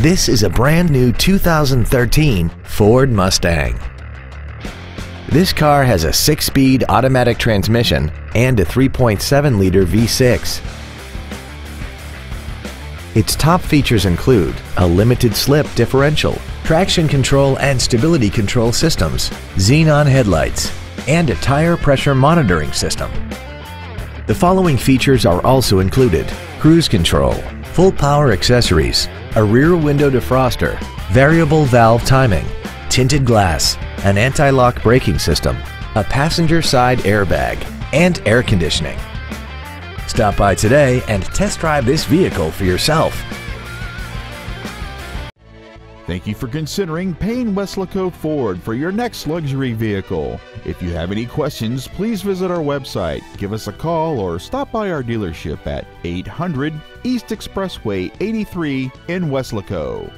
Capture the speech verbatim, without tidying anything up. This is a brand new two thousand thirteen Ford Mustang. This car has a six-speed automatic transmission and a three point seven liter V six. Its top features include a limited slip differential, traction control and stability control systems, xenon headlights, and a tire pressure monitoring system. The following features are also included: cruise control, full power accessories, a rear window defroster, variable valve timing, tinted glass, an anti-lock braking system, a passenger side airbag, and air conditioning. Stop by today and test drive this vehicle for yourself. Thank you for considering Payne Weslaco Ford for your next luxury vehicle. If you have any questions, please visit our website, give us a call, or stop by our dealership at eight hundred East Expressway eighty-three in Weslaco.